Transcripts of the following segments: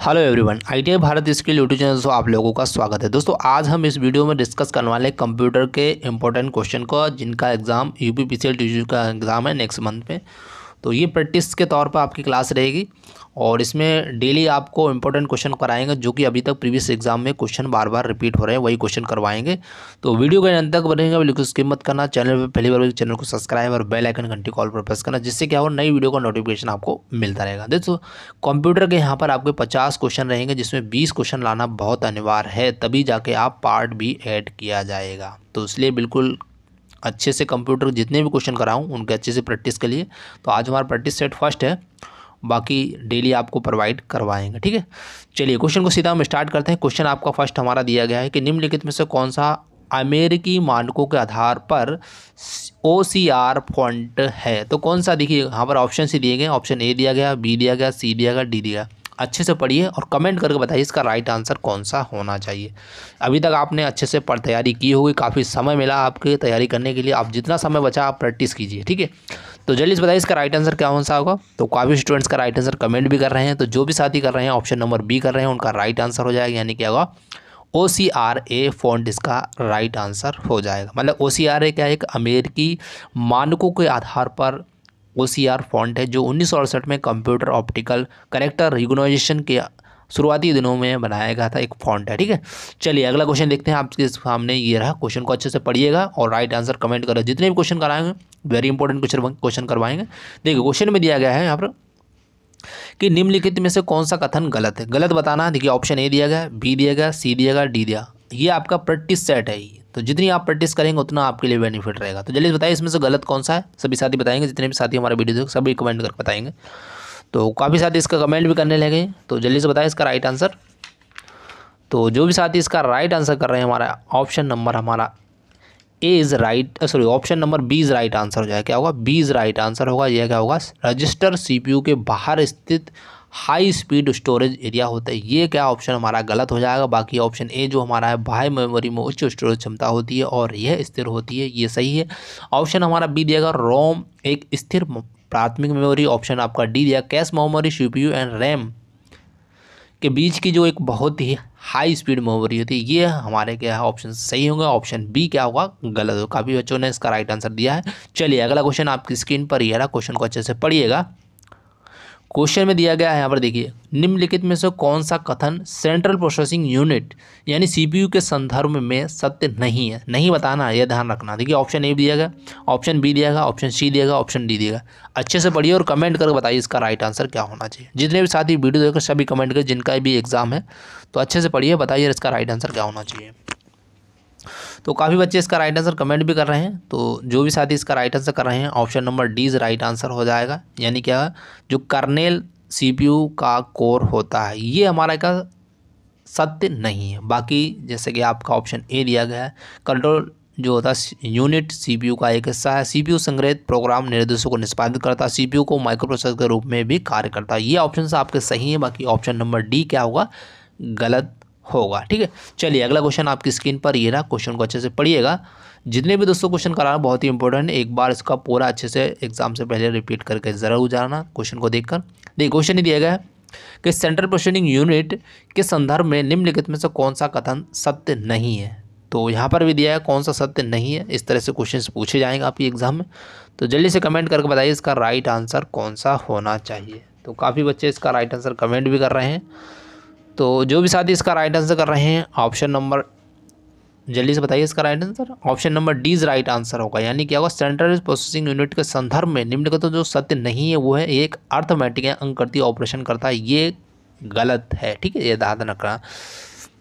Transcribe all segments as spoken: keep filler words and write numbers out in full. Hello everyone, ITI Bharat skill YouTube channel से आप लोगों का स्वागत है। दोस्तों आज हम इस वीडियो में डिस्कस करने वाले कंप्यूटर के इंपॉर्टेंट क्वेश्चन को, जिनका एग्ज़ाम यूपीपीसीएल टीजी का एग्ज़ाम है नेक्स्ट मंथ में। तो ये प्रैक्टिस के तौर पर आपकी क्लास रहेगी और इसमें डेली आपको इम्पोर्टेंट क्वेश्चन कराएंगे, जो कि अभी तक प्रीवियस एग्जाम में क्वेश्चन बार बार रिपीट हो रहे हैं, वही क्वेश्चन करवाएंगे। तो वीडियो के अंत तक बनेगा, बिल्कुल स्किप मत करना। चैनल पर पहली बार चैनल को सब्सक्राइब और बेल आइकन घंटी कॉल पर प्रेस करना, जिससे क्या हो, नई वीडियो का नोटिफिकेशन आपको मिलता रहेगा। दोस्तों कंप्यूटर के यहाँ पर आपके पचास क्वेश्चन रहेंगे, जिसमें बीस क्वेश्चन लाना बहुत अनिवार्य है, तभी जाके आप पार्ट भी ऐड किया जाएगा। तो इसलिए बिल्कुल अच्छे से कंप्यूटर जितने भी क्वेश्चन कराऊँ उनके अच्छे से प्रैक्टिस के लिए। तो आज हमारा प्रैक्टिस सेट फर्स्ट है, बाकी डेली आपको प्रोवाइड करवाएंगे, ठीक है। चलिए क्वेश्चन को सीधा हम स्टार्ट करते हैं। क्वेश्चन आपका फर्स्ट हमारा दिया गया है कि निम्नलिखित में से कौन सा अमेरिकी मानकों के आधार पर ओ सी आर फॉन्ट है? तो कौन सा, देखिए यहाँ पर ऑप्शन से दिए गए। ऑप्शन ए दिया गया, बी दिया गया, सी दिया गया, डी दिया गया। अच्छे से पढ़िए और कमेंट करके बताइए इसका राइट आंसर कौन सा होना चाहिए। अभी तक आपने अच्छे से पढ़ तैयारी की होगी, काफ़ी समय मिला आपके तैयारी करने के लिए। आप जितना समय बचा आप प्रैक्टिस कीजिए, ठीक है। तो जल्दी से बताइए इसका राइट आंसर क्या कौन सा होगा। तो काफ़ी स्टूडेंट्स का राइट आंसर कमेंट भी कर रहे हैं। तो जो भी साथी कर रहे हैं ऑप्शन नंबर बी कर रहे हैं, उनका राइट आंसर हो जाएगा, यानी क्या होगा, O C R A font इसका राइट आंसर हो जाएगा। मतलब ओ सी आर ए क्या है, एक अमेरिकी मानकों के आधार पर ओ सी आर फॉन्ट है, जो उन्नीस सौ अड़सठ में कंप्यूटर ऑप्टिकल करेक्टर रिकॉग्निशन के शुरुआती दिनों में बनाया गया था, एक फॉन्ट है, ठीक है। चलिए अगला क्वेश्चन देखते हैं। आपके सामने ये रहा, क्वेश्चन को अच्छे से पढ़िएगा और राइट आंसर कमेंट करो। जितने भी क्वेश्चन कराएंगे वेरी इंपॉर्टेंट क्वेश्चन करवाएंगे। देखिए क्वेश्चन में दिया गया है यहाँ पर कि निम्नलिखित में से कौन सा कथन गलत है। गलत बताना, देखिए ऑप्शन ए दिया गया, बी दिया गया, सी दिया गया, डी दिया। ये आपका प्रैक्टिस सेट है, तो जितनी आप प्रैक्टिस करेंगे उतना आपके लिए बेनिफिट रहेगा। तो जल्दी बताइए इसमें से गलत कौन सा है। सभी साथी बताएंगे, जितने भी साथी हमारे वीडियो देखेंगे सभी कमेंट करके बताएंगे। तो काफ़ी साथी इसका कमेंट भी करने लगे। तो जल्दी से बताएं इसका राइट आंसर। तो जो भी साथी इसका राइट आंसर कर रहे हैं, हमारा ऑप्शन नंबर हमारा A is right, sorry option number B is right answer हो जाएगा। क्या होगा, बी इज़ राइट आंसर होगा। यह क्या होगा, रजिस्टर सीपीयू के बाहर स्थित हाई स्पीड स्टोरेज एरिया होता है। ये क्या ऑप्शन हमारा गलत हो जाएगा। बाकी ऑप्शन ए जो हमारा है, बाह्य मेमोरी में उच्च स्टोरेज क्षमता होती है और यह स्थिर होती है, ये सही है। ऑप्शन हमारा बी दिया गया, रोम एक स्थिर प्राथमिक मेमोरी। ऑप्शन आपका डी दिया, cache memory CPU and RAM के बीच की जो एक बहुत ही हाई स्पीड मेमोरी होती है। ये हमारे क्या है, ऑप्शन सही होंगे। ऑप्शन बी क्या होगा, गलत होगा। काफ़ी बच्चों ने इसका राइट आंसर दिया है। चलिए अगला क्वेश्चन आपकी स्क्रीन पर ये रहा, क्वेश्चन को अच्छे से पढ़िएगा। क्वेश्चन में दिया गया है यहाँ पर, देखिए निम्नलिखित में से कौन सा कथन सेंट्रल प्रोसेसिंग यूनिट यानी सीपीयू के संदर्भ में सत्य नहीं है। नहीं बताना, यह ध्यान रखना। देखिए ऑप्शन ए दिया गया, ऑप्शन बी दिया गया, ऑप्शन सी दिया गया, ऑप्शन डी दिया गया। अच्छे से पढ़िए और कमेंट करके बताइए इसका राइट आंसर क्या होना चाहिए। जितने भी साथी वीडियो देखकर सभी कमेंट करें, जिनका भी एग्जाम है। तो अच्छे से पढ़िए, बताइए इसका राइट आंसर क्या होना चाहिए। तो काफ़ी बच्चे इसका राइट आंसर कमेंट भी कर रहे हैं। तो जो भी साथी इसका राइट आंसर कर रहे हैं, option number D is right answer हो जाएगा, यानी क्या, जो कर्नेल सीपीयू का कोर होता है, ये हमारा का सत्य नहीं है। बाकी जैसे कि आपका ऑप्शन ए दिया गया है, कंट्रोल जो होता है यूनिट सीपीयू का एक हिस्सा है, सीपीयू संग्रहित प्रोग्राम निर्देशों को निष्पादित करता है, सीपीयू को माइक्रोप्रोसेसर के रूप में भी कार्य करता है। ये ऑप्शन आपके सही है, बाकी ऑप्शन नंबर डी क्या होगा, गलत होगा, ठीक है। चलिए अगला क्वेश्चन आपकी स्क्रीन पर ये रहा, क्वेश्चन को अच्छे से पढ़िएगा। जितने भी दोस्तों क्वेश्चन कराना बहुत ही इंपॉर्टेंट है, एक बार इसका पूरा अच्छे से एग्जाम से पहले रिपीट करके जरूर गुजारना क्वेश्चन को देखकर। देखिए क्वेश्चन ही दिया गया है कि सेंट्रल प्रोसेसिंग यूनिट के संदर्भ में निम्नलिखित में से कौन सा कथन सत्य नहीं है। तो यहाँ पर भी दिया है कौन सा सत्य नहीं है। इस तरह से क्वेश्चन पूछे जाएंगे आपकी एग्जाम में। तो जल्दी से कमेंट करके बताइए इसका राइट आंसर कौन सा होना चाहिए। तो काफ़ी बच्चे इसका राइट आंसर कमेंट भी कर रहे हैं। तो जो भी साथी इसका राइट आंसर कर रहे हैं, ऑप्शन नंबर, जल्दी से बताइए इसका right answer, option number D is right answer होगा, यानी क्या होगा, सेंट्रल प्रोसेसिंग यूनिट के संदर्भ में निम्नलिखित तो जो सत्य नहीं है वो है, एक अर्थमैटिक या अंकगणितीय ऑपरेशन करता है। ये गलत है, ठीक है, ये ध्यान रखना,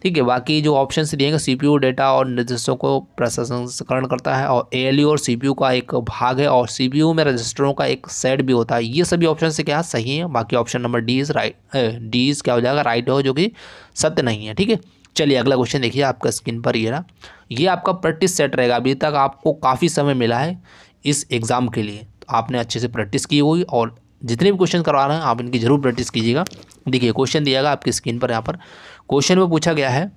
ठीक है। बाकी जो ऑप्शन से दिएंगे, सीपीयू डेटा और निर्देशों को प्रसंस्करण करता है और एएलयू और सीपीयू का एक भाग है और सीपीयू में रजिस्टरों का एक सेट भी होता है। ये सभी ऑप्शन से क्या सही है। बाकी option number D is right, D is क्या हो जाएगा, राइट हो, जो कि सत्य नहीं है, ठीक है। चलिए अगला क्वेश्चन देखिए आपका स्क्रीन पर ये रहा। ये आपका प्रैक्टिस सेट रहेगा, अभी तक आपको काफ़ी समय मिला है इस एग्ज़ाम के लिए। तो आपने अच्छे से प्रैक्टिस की होगी और जितने भी क्वेश्चन करवा रहे हैं आप इनकी जरूर प्रैक्टिस कीजिएगा। देखिए क्वेश्चन दिया गया आपकी स्क्रीन पर, यहाँ पर क्वेश्चन में पूछा गया है,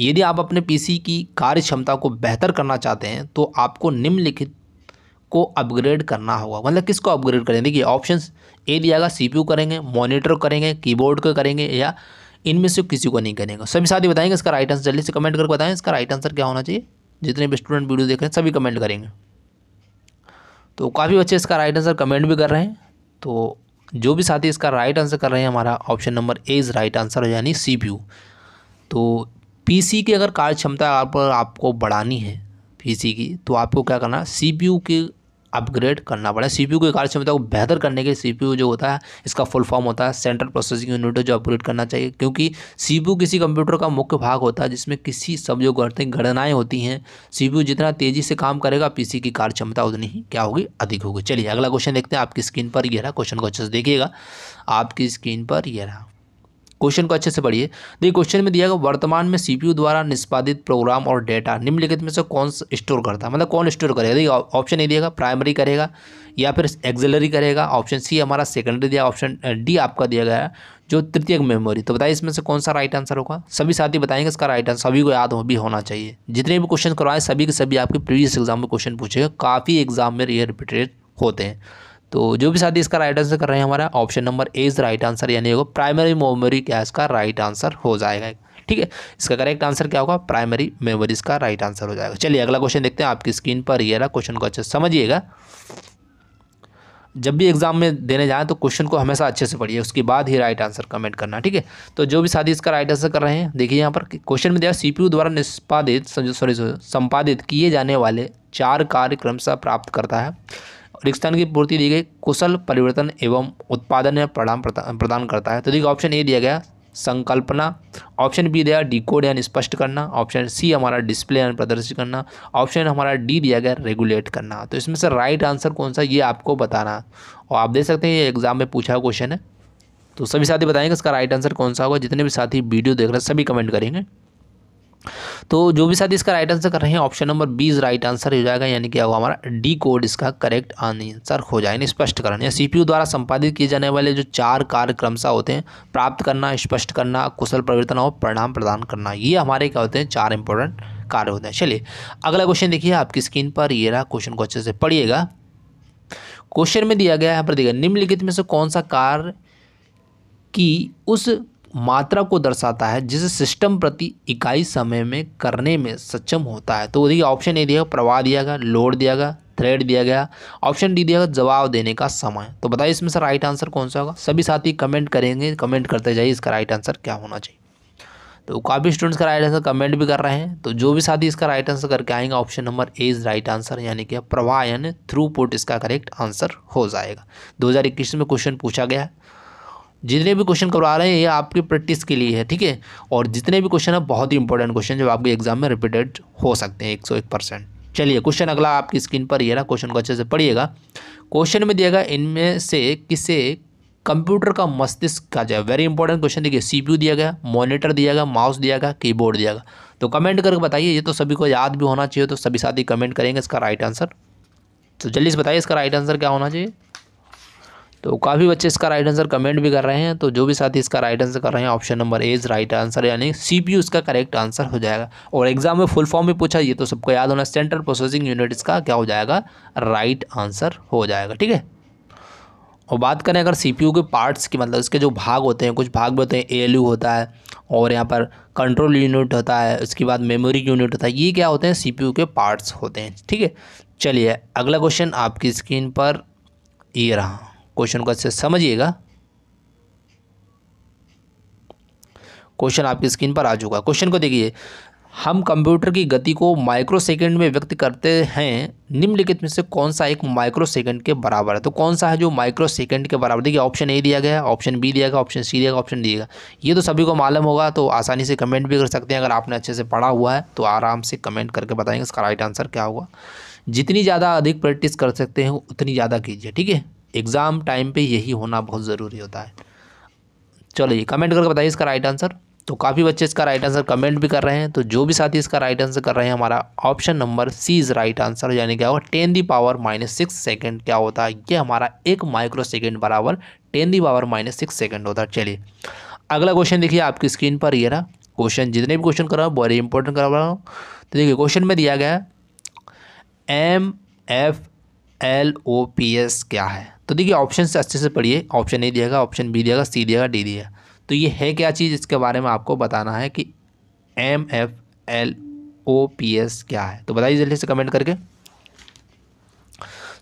यदि आप अपने पीसी की कार्य क्षमता को बेहतर करना चाहते हैं तो आपको निम्नलिखित को अपग्रेड करना होगा। मतलब किसको अपग्रेड करेंगे, देखिए ऑप्शन ए दिया गया, सीपीयू करेंगे, मॉनिटर करेंगे, कीबोर्ड को करेंगे या इनमें से किसी को नहीं करेंगे। सभी साथी बताएंगे इसका राइट आंसर, जल्दी से कमेंट करके बताएं इसका राइट आंसर क्या होना चाहिए। जितने भी स्टूडेंट वीडियो देख रहे हैं सभी कमेंट करेंगे, तो काफ़ी बच्चे इसका राइट आंसर कमेंट भी कर रहे हैं। तो जो भी साथी इसका राइट आंसर कर रहे हैं, हमारा option number A is right answer, यानी सीपीयू। तो पीसी की अगर कार्य क्षमता आप, आपको बढ़ानी है पीसी की, तो आपको क्या करना है, सीपीयू की अपग्रेड करना पड़ेगा। सीपीयू की कार्य क्षमता को बेहतर करने के लिए सीपीयू जो होता है, इसका फुल फॉर्म होता है सेंट्रल प्रोसेसिंग यूनिट, जो अपग्रेड करना चाहिए, क्योंकि सीपीयू किसी कंप्यूटर का मुख्य भाग होता है जिसमें किसी सब जो गणनाएं होती हैं। सीपीयू जितना तेज़ी से काम करेगा, पीसी की कार्य क्षमता उतनी ही क्या होगी, अधिक होगी। चलिए अगला क्वेश्चन देखते हैं। आपकी स्क्रीन पर यह रहा, क्वेश्चन को अच्छे से देखिएगा, आपकी स्क्रीन पर यह रहा, क्वेश्चन को अच्छे से पढ़िए। देखिए क्वेश्चन में दिया गया, वर्तमान में सीपीयू द्वारा निष्पादित प्रोग्राम और डेटा निम्नलिखित में से कौन स्टोर करता है, मतलब कौन स्टोर करेगा। देखिए ऑप्शन ए दिएगा प्राइमरी करेगा या फिर एक्सिलरी करेगा, ऑप्शन सी हमारा सेकेंडरी दिया, ऑप्शन डी आपका दिया गया है जो तृतीयक मेमोरी। तो बताइए इसमें से कौन सा राइट आंसर होगा। सभी साथी बताएंगे इसका राइट आंसर, सभी को याद हो भी होना चाहिए। जितने भी क्वेश्चन करवाएं सभी के सभी आपके प्रीवियस एग्जाम में क्वेश्चन पूछेगा, काफ़ी एग्जाम में ये रिपीटेड होते हैं। तो जो भी साथी इसका राइट आंसर कर रहे हैं, हमारा option number A is right answer, यानी वो प्राइमरी मेमोरी क्या इसका राइट आंसर हो जाएगा। ठीक है, इसका करेक्ट आंसर क्या होगा, प्राइमरी मेमोरी इसका राइट आंसर हो जाएगा। चलिए अगला क्वेश्चन देखते हैं। आपकी स्क्रीन पर ये रहा, क्वेश्चन को अच्छे से समझिएगा। जब भी एग्जाम में देने जाएँ तो क्वेश्चन को हमेशा अच्छे से पढ़िए, उसके बाद ही राइट आंसर कमेंट करना। ठीक है, तो जो भी साथी इसका राइट आंसर कर रहे हैं, देखिए यहाँ पर क्वेश्चन में दिया, सीपीयू द्वारा निष्पादित सॉरी संपादित किए जाने वाले चार कार्य क्रमशः प्राप्त करता है, रिक्तस्थान की पूर्ति दी गई, कुशल परिवर्तन एवं उत्पादन में प्रदान प्रदान करता है। तो देखिए ऑप्शन ए दिया गया संकल्पना, ऑप्शन बी दिया डिकोड यानी स्पष्ट करना, ऑप्शन सी हमारा डिस्प्ले यानी प्रदर्शित करना, ऑप्शन हमारा डी दिया गया रेगुलेट करना। तो इसमें से राइट आंसर कौन सा, ये आपको बताना। और आप देख सकते हैं ये एग्जाम में पूछा हुआ क्वेश्चन है, तो सभी साथी बताएंगे इसका राइट आंसर कौन सा होगा। जितने भी साथी वीडियो देख रहे हैं सभी कमेंट करेंगे। तो जो भी साथी इसका राइट आंसर कर रहे हैं, option number B is right answer हो जाएगा, यानी क्या होगा हमारा डी कोड इसका करेक्ट आंसर हो जाएगा। स्पष्ट करना, सीपीयू द्वारा संपादित किए जाने वाले जो चार कार्य क्रमशः होते हैं, प्राप्त करना, स्पष्ट करना, कुशल परिवर्तन और परिणाम प्रदान करना, ये हमारे क्या होते हैं, चार इंपॉर्टेंट कार्य होते हैं। चलिए अगला क्वेश्चन देखिए, आपकी स्क्रीन पर ये रहा, क्वेश्चन को अच्छे से पढ़िएगा। क्वेश्चन में दिया गया है, यहाँ पर देखिए निम्नलिखित में से कौन सा कार्य की उस मात्रा को दर्शाता है जिसे सिस्टम प्रति इकाई समय में करने में सक्षम होता है। तो देखिए ऑप्शन ए दिया प्रवाह दिया गया, लोड दिया गया, थ्रेड दिया गया, ऑप्शन डी दिया गया जवाब देने का समय। तो बताइए इसमें से राइट आंसर कौन सा होगा। सभी साथी कमेंट करेंगे, कमेंट करते जाइए इसका राइट आंसर क्या होना चाहिए। तो काफ़ी स्टूडेंट्स का राइट आंसर कमेंट भी कर रहे हैं। तो जो भी साथी इसका राइट आंसर करके आएंगे, option number A is right answer, यानी कि प्रवाह यानी थ्रूपुट इसका करेक्ट आंसर हो जाएगा। दो हज़ार इक्कीस में क्वेश्चन पूछा गया। जितने भी क्वेश्चन करवा रहे हैं ये आपकी प्रैक्टिस के लिए है। ठीक है, और जितने भी क्वेश्चन है बहुत ही इंपॉर्टेंट क्वेश्चन जो आपके एग्जाम में रिपीटेड हो सकते हैं एक सौ एक परसेंट। चलिए क्वेश्चन अगला आपकी स्क्रीन पर ये रहा, क्वेश्चन को अच्छे से पढ़िएगा। क्वेश्चन में दिया गया, इनमें से किसे कंप्यूटर का मस्तिष्क कहा जाए। वेरी इंपॉर्टेंट क्वेश्चन, देखिए सीपीयू दिया गया, मॉनिटर दिया गया, माउस दिया गया, कीबोर्ड दिया गया। तो कमेंट करके बताइए, ये तो सभी को याद भी होना चाहिए। तो सभी साथी कमेंट करेंगे इसका राइट आंसर। तो जल्दी से बताइए इसका राइट आंसर क्या होना चाहिए। तो काफ़ी बच्चे इसका राइट आंसर कमेंट भी कर रहे हैं। तो जो भी साथी इसका राइट आंसर कर रहे हैं, option number A is right answer, यानी सीपीयू इसका करेक्ट आंसर हो जाएगा। और एग्जाम में फुल फॉर्म भी पूछा, ये तो सबको याद होना, सेंट्रल प्रोसेसिंग यूनिट इसका क्या हो जाएगा, राइट आंसर हो जाएगा। ठीक है, और बात करें अगर सीपीयू के पार्ट्स की, मतलब इसके जो भाग होते हैं, कुछ भाग भी होते हैं, एएलयू होता है और यहाँ पर कंट्रोल यूनिट होता है, उसके बाद मेमोरी यूनिट होता है, ये क्या होते हैं, सीपीयू के पार्ट्स होते हैं। ठीक है, चलिए अगला क्वेश्चन आपकी स्क्रीन पर ये रहा, क्वेश्चन को अच्छे से समझिएगा। क्वेश्चन आपकी स्क्रीन पर आ चुका है। क्वेश्चन को देखिए, हम कंप्यूटर की गति को माइक्रोसेकंड में व्यक्त करते हैं, निम्नलिखित में से कौन सा एक माइक्रोसेकंड के बराबर है। तो कौन सा है जो माइक्रोसेकंड के बराबर, देखिए ऑप्शन ए दिया गया है, ऑप्शन बी दिया गया, ऑप्शन सी दिया गया, ऑप्शन डी दिया गया। ये तो सभी को मालूम होगा, तो आसानी से कमेंट भी कर सकते हैं। अगर आपने अच्छे से पढ़ा हुआ है तो आराम से कमेंट करके बताएंगे इसका राइट आंसर क्या होगा। जितनी ज़्यादा अधिक प्रैक्टिस कर सकते हैं उतनी ज़्यादा कीजिए। ठीक है, एग्ज़ाम टाइम पे यही होना बहुत ज़रूरी होता है। चलो ये कमेंट करके बताइए इसका राइट आंसर। तो काफ़ी बच्चे इसका राइट आंसर कमेंट भी कर रहे हैं। तो जो भी साथी इसका राइट आंसर कर रहे हैं, हमारा option number C is right answer, यानी क्या होगा, ten the power minus six second क्या होता है, ये हमारा एक माइक्रो सेकेंड बराबर ten the power minus six second होता है। चलिए अगला क्वेश्चन देखिए, आपकी स्क्रीन पर ये रहा। क्वेश्चन जितने भी क्वेश्चन कर रहा हूँ बड़े इंपॉर्टेंट करवा रहा हूँ। तो देखिए क्वेश्चन में दिया गया है M F L O P S क्या है। तो देखिए ऑप्शन से अच्छे से पढ़िए, ऑप्शन ए दिएगा, ऑप्शन बी दिएगा, सी दिएगा, डी दिएगा। तो ये है क्या चीज़, इसके बारे में आपको बताना है कि M F L O P S क्या है। तो बताइए जल्दी से कमेंट करके,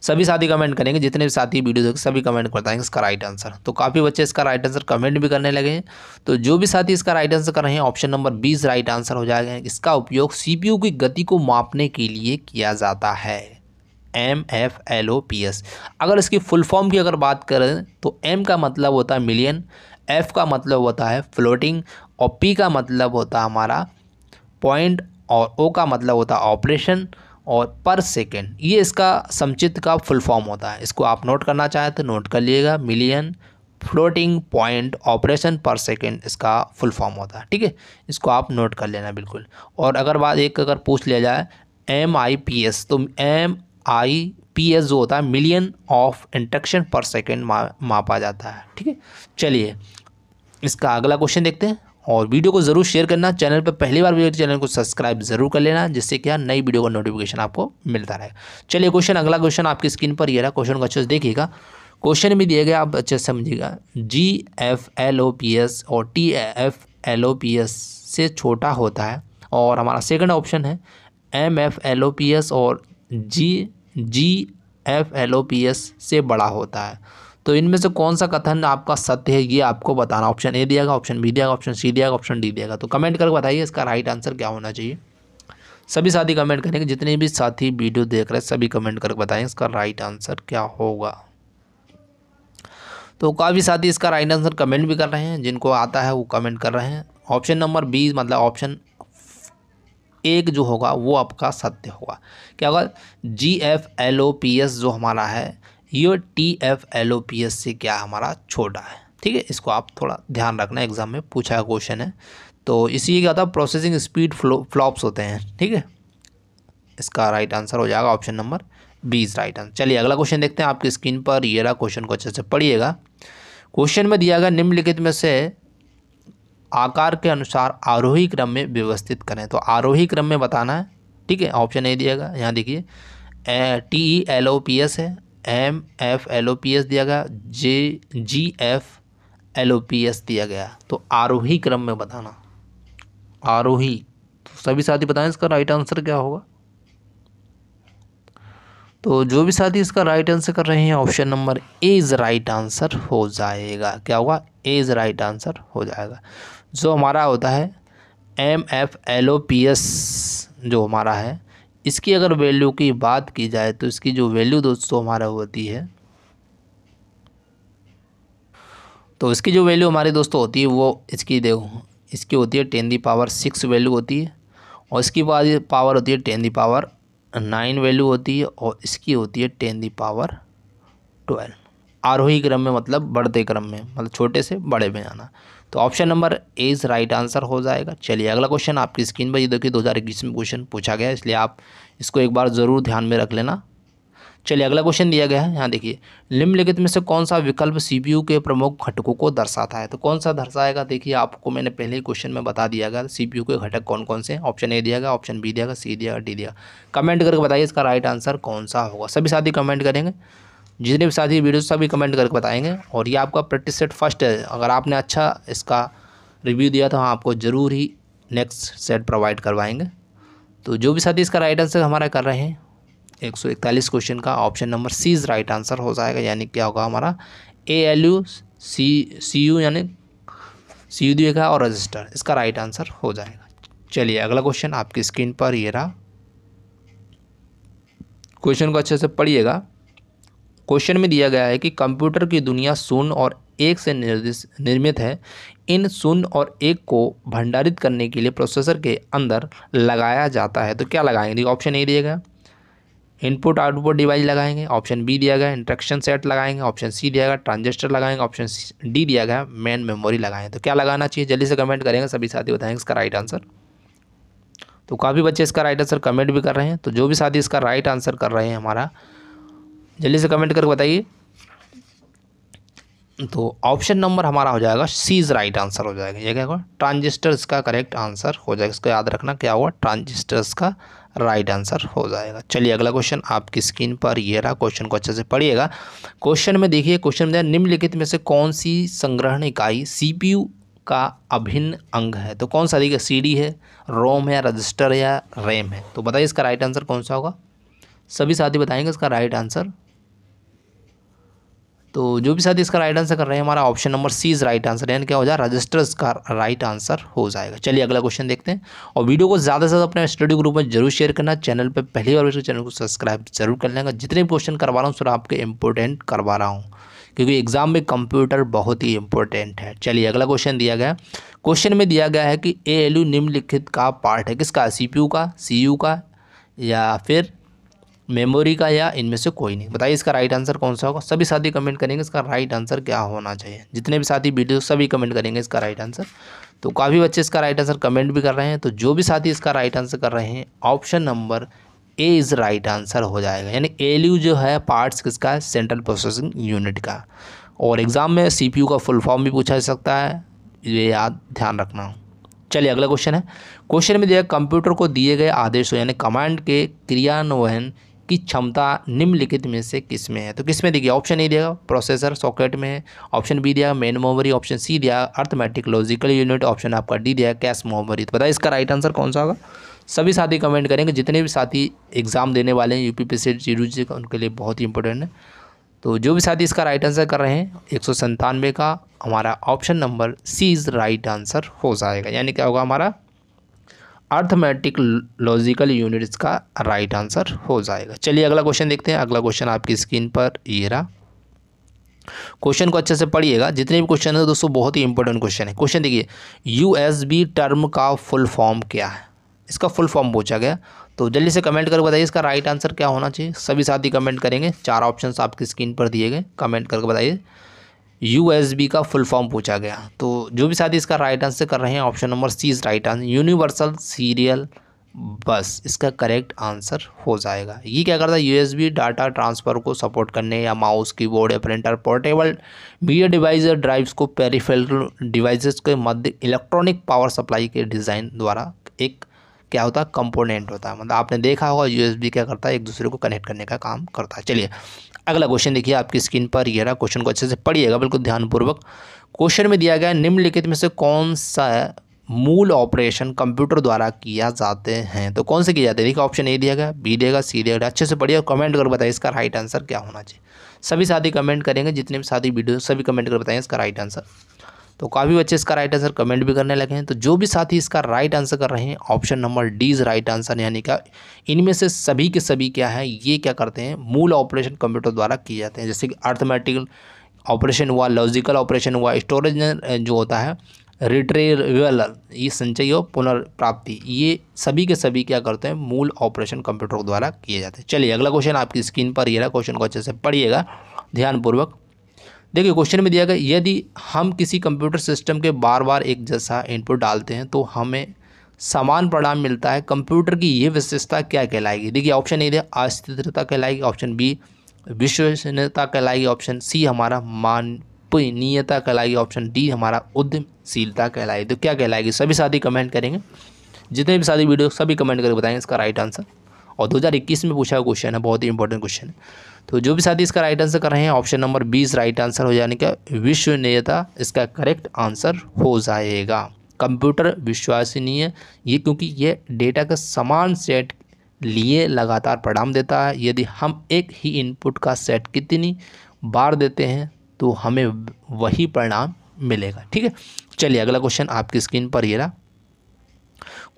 सभी साथी कमेंट करेंगे, जितने भी साथी वीडियो देखेंगे सभी कमेंट बताएंगे इसका राइट आंसर। तो काफ़ी बच्चे इसका राइट आंसर कमेंट भी करने लगे हैं। तो जो भी साथी इसका राइट आंसर कर रहे हैं, option number B is right answer हो जाएगा। इसका उपयोग सीपीयू की गति को मापने के लिए किया जाता है, M F L O P S. अगर इसकी फुल फॉर्म की अगर बात करें तो एम का मतलब होता है मिलियन, एफ का मतलब होता है फ्लोटिंग, और पी का मतलब होता है हमारा पॉइंट, और ओ का मतलब होता है ऑपरेशन और पर सेकेंड। ये इसका समचित का फुल फॉर्म होता है। इसको आप नोट करना चाहें तो नोट कर लीजिएगा, million, floating, point, operation, per second इसका फुल फॉर्म होता है। ठीक है, इसको आप नोट कर लेना बिल्कुल। और अगर बात एक अगर पूछ लिया जाए एम आई पी एस, तो एम आई पी एस जो होता है million of interaction per second मापा जाता है। ठीक है, चलिए इसका अगला क्वेश्चन देखते हैं। और वीडियो को ज़रूर शेयर करना, चैनल पर पहली बार वीडियो चैनल को सब्सक्राइब जरूर कर लेना, जिससे क्या नई वीडियो का नोटिफिकेशन आपको मिलता रहेगा। चलिए क्वेश्चन, अगला क्वेश्चन आपकी स्क्रीन पर ये रहा, क्वेश्चन को अच्छे से देखिएगा। क्वेश्चन भी दिए गए, आप अच्छे से समझिएगा। G F L O P S और T F L O P S से छोटा होता है, और हमारा सेकेंड ऑप्शन है M F L O P S और G G F L O P S से बड़ा होता है। तो इनमें से कौन सा कथन आपका सत्य है, ये आपको बताना। ऑप्शन ए दिएगा, ऑप्शन बी दिएगा, ऑप्शन सी दिएगा, ऑप्शन डी दिएगा। तो कमेंट करके बताइए इसका राइट आंसर क्या होना चाहिए। सभी साथी कमेंट करेंगे, जितने भी साथी वीडियो देख रहे हैं सभी कमेंट करके बताएं इसका राइट आंसर क्या होगा। तो काफ़ी साथी इसका राइट आंसर कमेंट भी कर रहे हैं, जिनको आता है वो कमेंट कर रहे हैं। ऑप्शन नंबर बी मतलब ऑप्शन एक जो होगा वो आपका सत्य होगा। क्या होगा, G F L O P S जो हमारा है ये T F L O P S से क्या हमारा छोटा है। ठीक है, इसको आप थोड़ा ध्यान रखना, एग्जाम में पूछा क्वेश्चन है। तो इसी क्या होता है, प्रोसेसिंग स्पीड फ्लो फ्लॉप्स होते हैं। ठीक है, इसका राइट आंसर हो जाएगा option number B is right answer. चलिए अगला क्वेश्चन देखते हैं, आपकी स्क्रीन पर ये रहा, क्वेश्चन को अच्छे से पढ़िएगा। क्वेश्चन में दिया गया निम्नलिखित में से आकार के अनुसार आरोही क्रम में व्यवस्थित करें। तो आरोही क्रम में बताना है। ठीक है, ऑप्शन ए दिया गया, यहाँ देखिए T E L O P S है, M F L O P S दिया गया, J G F L O P S दिया गया। तो आरोही क्रम में बताना, आरोही। तो सभी साथी बताएं इसका राइट आंसर क्या होगा। तो जो भी साथी इसका राइट आंसर कर रहे हैं, option number A is right answer हो जाएगा। क्या होगा, ए इज राइट आंसर हो जाएगा। जो हमारा होता है M F L O P S जो हमारा है, इसकी अगर वैल्यू की बात की जाए तो इसकी जो वैल्यू दोस्तों हमारा होती है, तो इसकी जो वैल्यू हमारी दोस्तों होती है वो इसकी देखो, इसकी होती है ten the power six value होती है, और इसकी पावर होती है ten the power nine value होती है, और इसकी होती है टेन दी पावर ट्वेल्व। आरोही क्रम में मतलब बढ़ते क्रम में, मतलब छोटे से बड़े में आना। तो option number A is right answer हो जाएगा। चलिए अगला क्वेश्चन आपकी स्क्रीन पर ये देखिए, दो हज़ार इक्कीस में क्वेश्चन पूछा गया, इसलिए आप इसको एक बार ज़रूर ध्यान में रख लेना। चलिए अगला क्वेश्चन दिया गया है, यहाँ देखिए निम्नलिखित में से कौन सा विकल्प सीपीयू के प्रमुख घटकों को दर्शाता है। तो कौन सा दर्शाएगा, देखिए आपको मैंने पहले ही क्वेश्चन में बता दिया गया सीपीयू के घटक कौन कौन से। ऑप्शन ए दिया गया, ऑप्शन बी दिया गया, सी दिया, डी दिया। कमेंट करके बताइए इसका राइट आंसर कौन सा होगा। सभी साथी कमेंट करेंगे, जितने भी साथी वीडियो सभी कमेंट करके बताएंगे। और ये आपका प्रैक्टिस सेट फर्स्ट है, अगर आपने अच्छा इसका रिव्यू दिया तो हम आपको ज़रूर ही नेक्स्ट सेट प्रोवाइड करवाएंगे। तो जो भी साथी इसका राइट आंसर हमारा कर रहे हैं एक सौ इकतालीस क्वेश्चन का, option number C is right answer हो जाएगा। यानी क्या होगा हमारा A L U C C U यानी सी यू दिएगा और रजिस्टर, इसका राइट आंसर हो जाएगा। चलिए अगला क्वेश्चन आपकी स्क्रीन पर ये रहा, क्वेश्चन को अच्छे से पढ़िएगा। क्वेश्चन में दिया गया है कि कंप्यूटर की दुनिया शून्य और एक से निर्मित है, इन शून्य और एक को भंडारित करने के लिए प्रोसेसर के अंदर लगाया जाता है। तो क्या लगाएंगे, ऑप्शन ए दिया गया इनपुट आउटपुट डिवाइस लगाएंगे, ऑप्शन बी दिया गया इंटरेक्शन सेट लगाएंगे, ऑप्शन सी दिया गया ट्रांजिस्टर लगाएंगे, ऑप्शन डी दिया गया मेन मेमोरी लगाएंगे। तो क्या लगाना चाहिए, जल्दी से कमेंट करेंगे सभी साथी, बताएंगे इसका राइट आंसर। तो काफ़ी बच्चे इसका राइट आंसर कमेंट भी कर रहे हैं। तो जो भी साथी इसका राइट आंसर कर रहे हैं हमारा, जल्दी से कमेंट करके बताइए तो ऑप्शन नंबर हमारा हो जाएगा सी इज राइट आंसर हो जाएगा। ये क्या होगा, ट्रांजिस्टर्स का करेक्ट आंसर हो जाएगा। इसको याद रखना क्या होगा, ट्रांजिस्टर्स का राइट आंसर हो जाएगा। चलिए अगला क्वेश्चन आपकी स्क्रीन पर ये रहा, क्वेश्चन को अच्छे से पढ़िएगा। क्वेश्चन में देखिए, क्वेश्चन में निम्नलिखित में से कौन सी संग्रहण इकाई सीपीयू का अभिन्न अंग है, तो कौन सा देखिए, सीडी है, रोम है, रजिस्टर है या रैम है। तो बताइए इसका राइट आंसर कौन सा होगा। सभी साथी बताएंगे इसका राइट आंसर। तो जो भी साथी इसका राइट आंसर कर रहे हैं, हमारा option number C is right answer, यानी क्या हो जाएगा, रजिस्टर्स का राइट आंसर हो जाएगा। चलिए अगला क्वेश्चन देखते हैं, और वीडियो को ज़्यादा से ज़्यादा अपने स्टडी ग्रुप में जरूर शेयर करना। चैनल पर पहली बार इसके चैनल को सब्सक्राइब जरूर कर लेंगे। जितने भी क्वेश्चन करवा रहा हूँ सर आपके इंपॉर्टेंट करवा रहा हूँ, क्योंकि एग्जाम में कंप्यूटर बहुत ही इंपॉर्टेंट है। चलिए अगला क्वेश्चन दिया गया, क्वेश्चन में दिया गया है कि एएलयू निम्नलिखित का पार्ट है, किसका, सीपीयू का, सीयू का या फिर मेमोरी का या इनमें से कोई नहीं। बताइए इसका राइट आंसर कौन सा होगा। सभी साथी कमेंट करेंगे इसका राइट आंसर क्या होना चाहिए। जितने भी साथी वीडियो सभी कमेंट करेंगे इसका राइट आंसर। तो काफ़ी बच्चे इसका राइट आंसर कमेंट भी कर रहे हैं। तो जो भी साथी इसका राइट आंसर कर रहे हैं, option number A is right answer हो जाएगा, यानी एएलयू जो है पार्ट्स किसका, सेंट्रल प्रोसेसिंग यूनिट का। और एग्ज़ाम में सीपीयू का फुल फॉर्म भी पूछा जा सकता है, ये याद ध्यान रखना। चलिए अगला क्वेश्चन है, क्वेश्चन में दिया कंप्यूटर को दिए गए आदेशों यानी कमांड के क्रियान्वयन की क्षमता निम्नलिखित में से किस में है। तो किस में देखिए, ऑप्शन ए दिया प्रोसेसर सॉकेट में है, ऑप्शन बी दिया मेन मेमोरी, ऑप्शन सी दिया अर्थमेटिक लॉजिकल यूनिट, ऑप्शन आपका डी दिया कैश मेमोरी। तो बताइए इसका राइट आंसर कौन सा होगा। सभी साथी कमेंट करेंगे, जितने भी साथी एग्जाम देने वाले हैं यूपीपीसीएल टीजी का, उनके लिए बहुत ही इंपॉर्टेंट है। तो जो भी साथी इसका राइट आंसर कर रहे हैं, एक सौ संतानवे का हमारा option number C is right answer हो जाएगा, यानी क्या होगा, हमारा अर्थमेटिक लॉजिकल यूनिट्स का राइट आंसर हो जाएगा। चलिए अगला क्वेश्चन देखते हैं। अगला क्वेश्चन आपकी स्क्रीन पर ये रहा, क्वेश्चन को अच्छे से पढ़िएगा। जितने भी क्वेश्चन है दोस्तों बहुत ही इंपॉर्टेंट क्वेश्चन है। क्वेश्चन देखिए, यूएसबी टर्म का फुल फॉर्म क्या है, इसका फुल फॉर्म पूछा गया। तो जल्दी से कमेंट करके बताइए इसका राइट आंसर क्या होना चाहिए। सभी साथी कमेंट करेंगे, चार ऑप्शन आपकी स्क्रीन पर दिए गए, कमेंट करके बताइए। यूएसबी का फुल फॉर्म पूछा गया, तो जो भी साथी इसका राइट आंसर कर रहे हैं, option number C is right answer, universal serial bus इसका करेक्ट आंसर हो जाएगा। ये क्या करता है, यूएसबी डाटा ट्रांसफ़र को सपोर्ट करने या माउस, कीबोर्ड या प्रिंटर, पोर्टेबल मीडिया डिवाइस या ड्राइव्स को पेरिफेरल डिवाइसेस के मध्य इलेक्ट्रॉनिक पावर सप्लाई के डिज़ाइन द्वारा एक क्या होता है, कंपोनेंट होता है। मतलब आपने देखा होगा यूएसबी क्या करता है, एक दूसरे को कनेक्ट करने का काम करता है। चलिए अगला क्वेश्चन देखिए आपकी स्क्रीन पर ये रहा, क्वेश्चन को अच्छे से पढ़िएगा बिल्कुल ध्यानपूर्वक। क्वेश्चन में दिया गया है निम्नलिखित में से कौन सा मूल ऑपरेशन कंप्यूटर द्वारा किया जाते हैं, तो कौन से किए जाते हैं। देखिए ऑप्शन ए दिया गया, बी देगा, सी देगा। अच्छे से पढ़िए और कमेंट कर बताइए इसका राइट आंसर क्या होना चाहिए। सभी साथी कमेंट करेंगे, जितने भी साथी वीडियो सभी कमेंट कर बताएं इसका राइट आंसर। तो काफ़ी बच्चे इसका राइट आंसर कमेंट भी करने लगे हैं। तो जो भी साथी इसका राइट आंसर कर रहे हैं, option number D is right answer, यानी क्या इनमें से सभी के सभी क्या है, ये क्या करते हैं, मूल ऑपरेशन कंप्यूटर द्वारा किए जाते हैं। जैसे कि अर्थमेटिक ऑपरेशन हुआ, लॉजिकल ऑपरेशन हुआ, स्टोरेज जो होता है, रिट्रीवल, ये संचय और पुनर्प्राप्ति, ये सभी के सभी क्या करते हैं, मूल ऑपरेशन कंप्यूटर द्वारा किए जाते हैं। चलिए अगला क्वेश्चन आपकी स्क्रीन पर ये रहा, क्वेश्चन को अच्छे से पढ़िएगा ध्यानपूर्वक। देखिए क्वेश्चन में दिया गया, यदि हम किसी कंप्यूटर सिस्टम के बार बार एक जैसा इनपुट डालते हैं तो हमें समान परिणाम मिलता है, कंप्यूटर की ये विशेषता क्या कहलाएगी। देखिए ऑप्शन ए दिया अस्थिरता कहलाएगी, ऑप्शन बी विश्वसनीयता कहलाएगी, ऑप्शन सी हमारा माननीयता कहलाएगी, ऑप्शन डी हमारा उद्यमशीलता कहलाएगी। तो क्या कहलाएगी, सभी साथी कमेंट करेंगे, जितने भी साथी वीडियो सभी कमेंट करके बताएंगे इसका राइट आंसर। और दो हज़ार इक्कीस में पूछा हुआ क्वेश्चन है, बहुत ही इंपॉर्टेंट क्वेश्चन है। तो जो भी साथी इसका राइट आंसर कर रहे हैं, option number B is right answer हो, यानी क्या विश्वसनीयता इसका करेक्ट आंसर हो जाएगा। कंप्यूटर विश्वसनीय, ये क्योंकि ये डेटा का समान सेट लिए लगातार परिणाम देता है। यदि हम एक ही इनपुट का सेट कितनी बार देते हैं तो हमें वही परिणाम मिलेगा। ठीक है, चलिए अगला क्वेश्चन आपकी स्क्रीन पर ये रहा,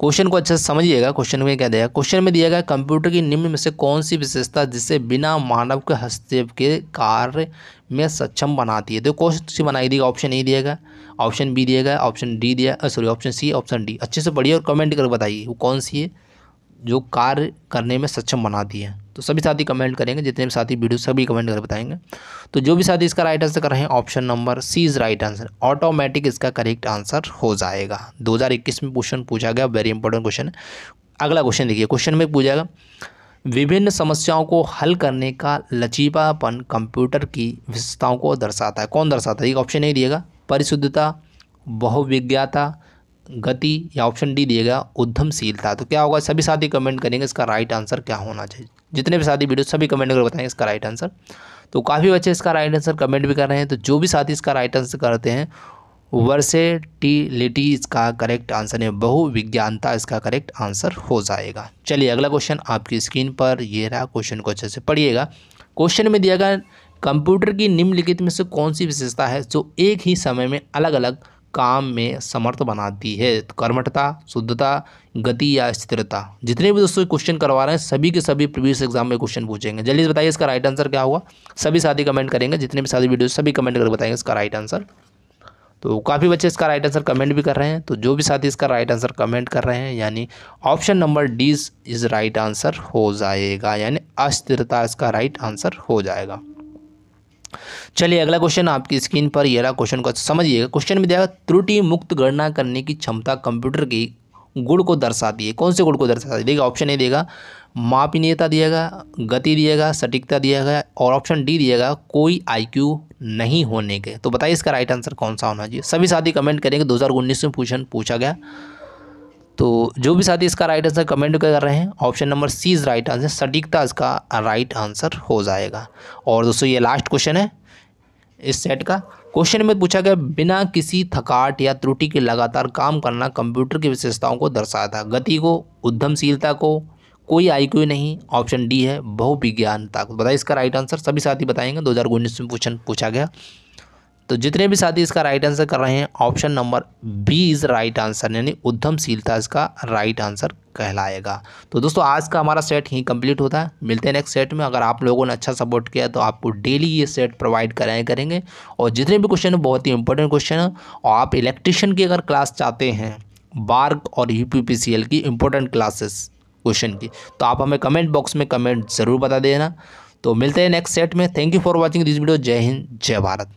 क्वेश्चन को अच्छे से समझिएगा। क्वेश्चन में क्या दिया, क्वेश्चन में दिया गया कंप्यूटर की निम्न में से कौन सी विशेषता जिसे बिना मानव के हस्तक्षेप के कार्य में सक्षम बनाती है। तो कौन सी बनाई दी, ऑप्शन ए दिया गया, ऑप्शन बी दिया गया, ऑप्शन डी दिया sorry option C, option D. अच्छे से पढ़िए और कमेंट कर बताइए वो कौन सी है जो कार्य करने में सक्षम बनाती है। तो सभी साथी कमेंट करेंगे, जितने भी साथी वीडियो सभी कमेंट करके बताएंगे। तो जो भी साथी इसका राइट आंसर कर रहे हैं, option number C is right answer, automatic इसका करेक्ट आंसर हो जाएगा। दो हज़ार इक्कीस में क्वेश्चन पूछा गया, वेरी इंपॉर्टेंट क्वेश्चन है। अगला क्वेश्चन देखिए, क्वेश्चन में पूछा गया विभिन्न समस्याओं को हल करने का लचीलापन कंप्यूटर की विशेषताओं को दर्शाता है। कौन दर्शाता है? ये ऑप्शन नहीं दिएगा, परिशुद्धता, बहुविज्ञाता, गति, या ऑप्शन डी दिएगा उद्यमशीलता। तो क्या होगा? सभी साथी कमेंट करेंगे इसका राइट आंसर क्या होना चाहिए। जितने भी साथी वीडियो सभी कमेंट करके बताएंगे इसका राइट आंसर। तो काफ़ी बच्चे इसका राइट आंसर कमेंट भी कर रहे हैं। तो जो भी साथी इसका राइट आंसर करते हैं, वर्सेटिलिटी इसका करेक्ट आंसर है, बहुविज्ञानता इसका करेक्ट आंसर हो जाएगा। चलिए अगला क्वेश्चन आपकी स्क्रीन पर ये रहा। क्वेश्चन को अच्छे से पढ़िएगा। क्वेश्चन में दिया गया कंप्यूटर की निम्नलिखित में से कौन सी विशेषता है जो एक ही समय में अलग अलग काम में समर्थ बनाती है? तो कर्मठता, शुद्धता, गति या स्थिरता। जितने भी दोस्तों क्वेश्चन करवा रहे हैं सभी के सभी प्रीवियस एग्जाम में क्वेश्चन पूछेंगे। जल्दी से बताइए इसका राइट आंसर क्या होगा। सभी साथी कमेंट करेंगे, जितने भी साथी वीडियो सभी कमेंट करके बताएंगे इसका राइट आंसर। तो काफ़ी बच्चे इसका राइट आंसर कमेंट भी कर रहे हैं। तो जो भी साथी इसका राइट आंसर कमेंट कर रहे हैं, यानी option number D is right answer हो जाएगा, यानी अस्थिरता इसका राइट आंसर हो जाएगा। चलिए अगला क्वेश्चन आपकी स्क्रीन पर ये रहा। क्वेश्चन को समझिएगा। क्वेश्चन में दिया है त्रुटि मुक्त गणना करने की क्षमता कंप्यूटर की गुण को दर्शाती है। कौन से गुण को दर्शाती है? ऑप्शन ए देगा मापनीयता दिएगा, गति दिएगा, सटीकता दिएगा, और ऑप्शन डी दिएगा कोई आईक्यू नहीं होने के। तो बताइए इसका राइट आंसर कौन सा होना चाहिए। सभी साथी कमेंट करेंगे। दो हज़ार उन्नीस में क्वेश्चन पूछा गया। तो जो भी साथी इसका राइट आंसर कमेंट कर रहे हैं, option number C is right answer, सटीकता इसका राइट आंसर हो जाएगा। और दोस्तों ये लास्ट क्वेश्चन है इस सेट का। क्वेश्चन में पूछा गया बिना किसी थकावट या त्रुटि के लगातार काम करना कंप्यूटर की विशेषताओं को दर्शाता है। गति को, उद्यमशीलता को, कोई आईक्यू नहीं, ऑप्शन डी है बहुविज्ञानता को। बताइए इसका राइट आंसर। सभी साथी बताएंगे। दो हज़ार उन्नीस में क्वेश्चन पूछा गया। तो जितने भी साथी इसका राइट आंसर कर रहे हैं, option number B is right answer, यानी उद्यमशीलता इसका राइट आंसर कहलाएगा। तो दोस्तों आज का हमारा सेट यहीं कंप्लीट होता है। मिलते हैं नेक्स्ट सेट में। अगर आप लोगों ने अच्छा सपोर्ट किया तो आपको डेली ये सेट प्रोवाइड कराएँ करेंगे। और जितने भी क्वेश्चन हैं बहुत ही इंपॉर्टेंट क्वेश्चन हैं। और आप इलेक्ट्रिशियन की अगर क्लास चाहते हैं, बार्क और U P P C L की इंपॉर्टेंट क्लासेस क्वेश्चन की, तो आप हमें कमेंट बॉक्स में कमेंट ज़रूर बता देना। तो मिलते हैं नेक्स्ट सेट में। Thank you for watching this video. जय हिंद, जय भारत।